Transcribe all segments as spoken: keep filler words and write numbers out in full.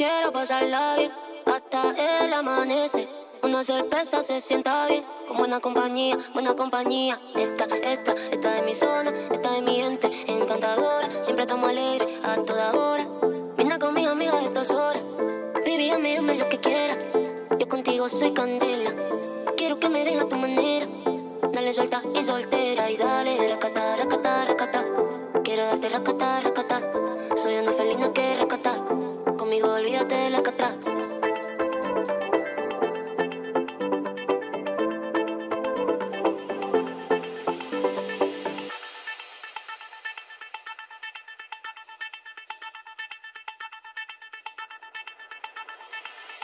Quiero pasarla bien hasta el amanecer. Una cerveza se sienta bien. Con buena compañía, buena compañía. Esta, esta, esta es mi zona. Esta es mi gente encantadora. Siempre estamos alegres a toda hora. Vine con mis amigas a estas horas. Baby, amígame lo que quieras. Yo contigo soy candela. Quiero que me dejes a tu manera. Dale suelta y soltera. Y dale racata, racata, racata. Quiero darte racata, racata. Soy una felina que racata. Conmigo olvídate del alcatraz.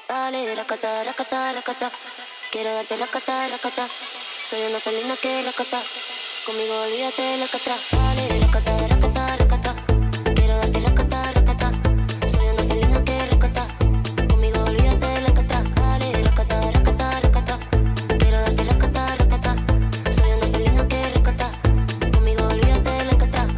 Dale racata, racata, racata. Quiero darte racata, racata. Soy una felina que racata. Conmigo olvídate del alcatraz. Dale racata, racata, racata. Quiero darte racata, racata. Soy una felina que racata. Conmigo olvídate del alcatraz. Dale racata, racata, racata. Quiero darte racata, racata. Soy una felina que racata. Conmigo olvídate del alcatraz.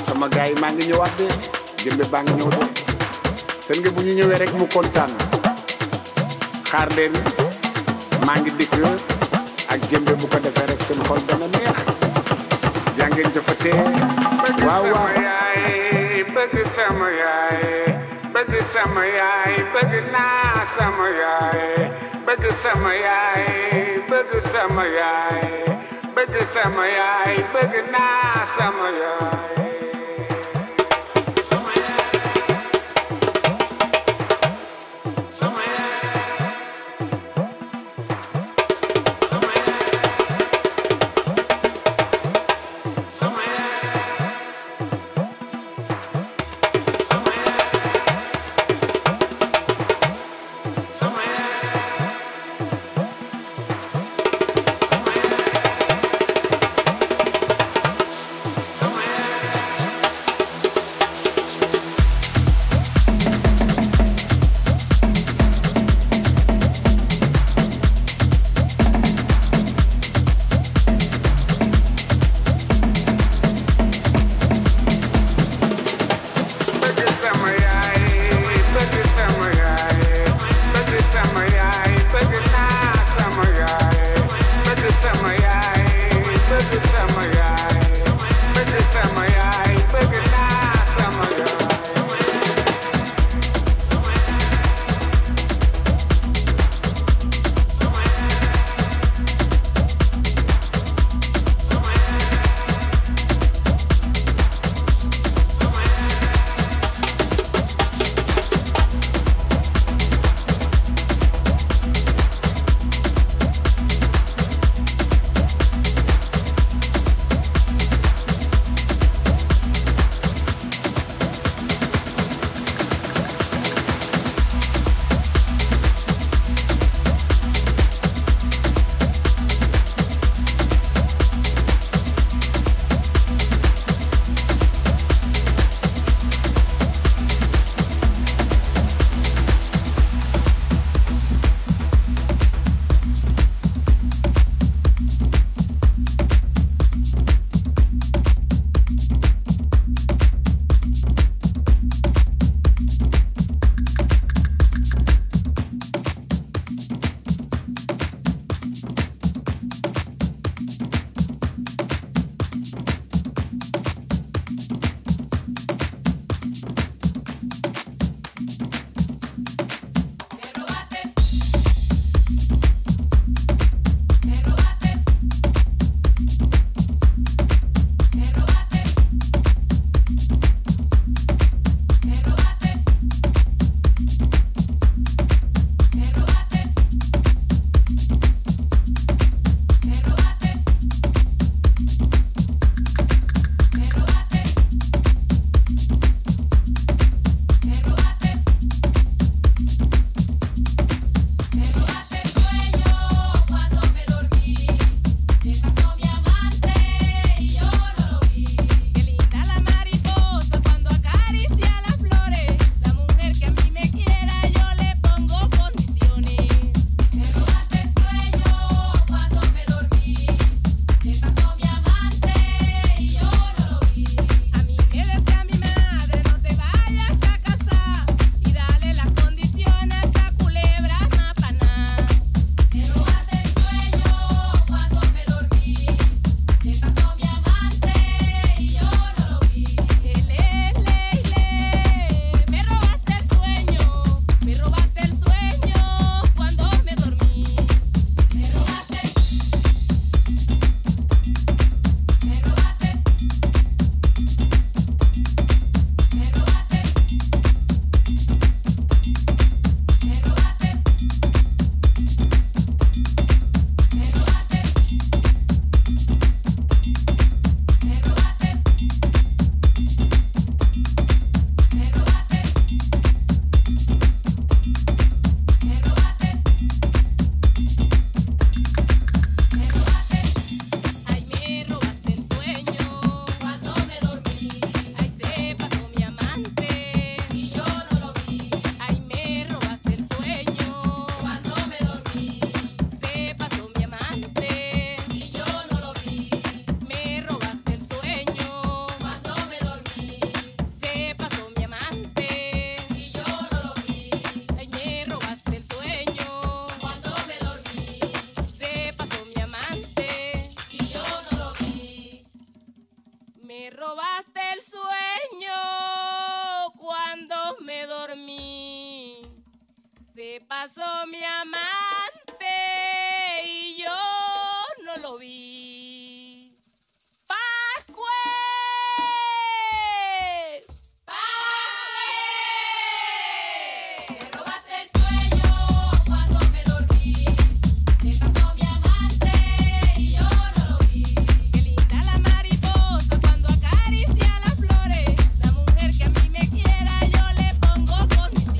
sama gaay ma ngi ñëwaat de jëmbe ba ngi ñëw de seen nga bu ñu ñëwee rek mu kontaan xaar leen maa ngi dikk ak jëmbe bu ko defee rek seen xol dana neex jàngeen jëfatee waaw waaw bëgg sama yaay bëgg sama yaay bëgg naa sama yaay bëgg sama yaay bëgg sama yaay bëgg sama yaay bëgg naa sama yaay Se pasó mi amante y yo no lo vi. ¡Pascue! ¡Pascue! Me robaste el sueño cuando me dormí. Se pasó mi amante y yo no lo vi. Qué linda la mariposa cuando acaricia las flores. La mujer que a mí me quiera yo le pongo condiciones.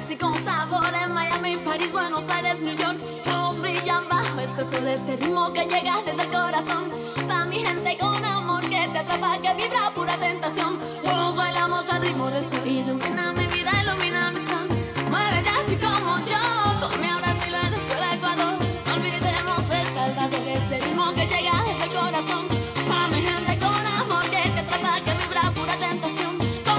Mexico, Sabores, Miami, París, Buenos Aires, New York. Todos brillan bajo este sol, este ritmo que llega desde el corazón. Pa' mi gente con amor que te atrapa, que vibra pura tentación. Todos bailamos al ritmo del sol. Ilumina mi vida, ilumina mi sol. Muévete así como yo. Con mi Brasil, Venezuela, Ecuador. No olvidemos El Salvador, este ritmo que llega desde el corazón. Pa' mi gente con amor que te atrapa, que vibra pura tentación. So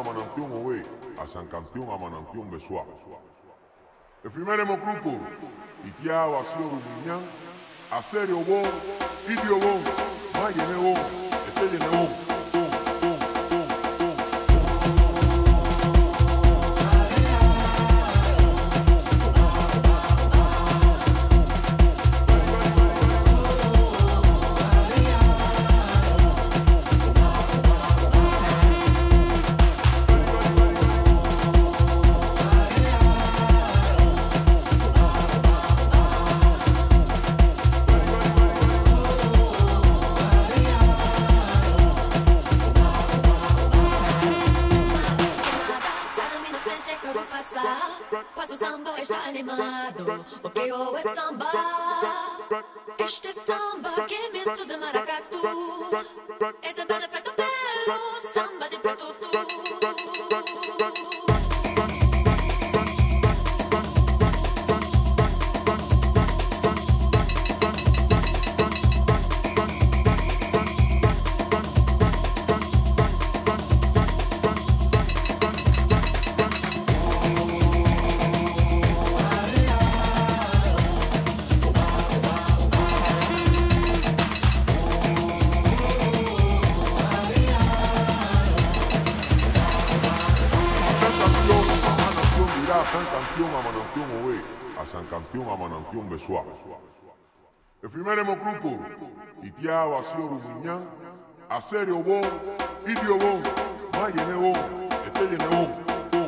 amanantium away, a sancantium amanantium beswa. Efimeremo grupo, itia wa sioro minyan, a serio bon, idio bon, magene bon, etelene bon. Pois o samba está animado, o pior é samba. Este samba que é misto de maracatu, é samba de preto pelo, samba de preto tu. Efimeremo grupo, itia wa sioro minyan, a serio bon, idio bon, magene bon, etelene bon. Bye.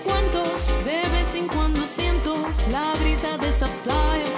cuentos, de vez en cuando siento la brisa de esa playa.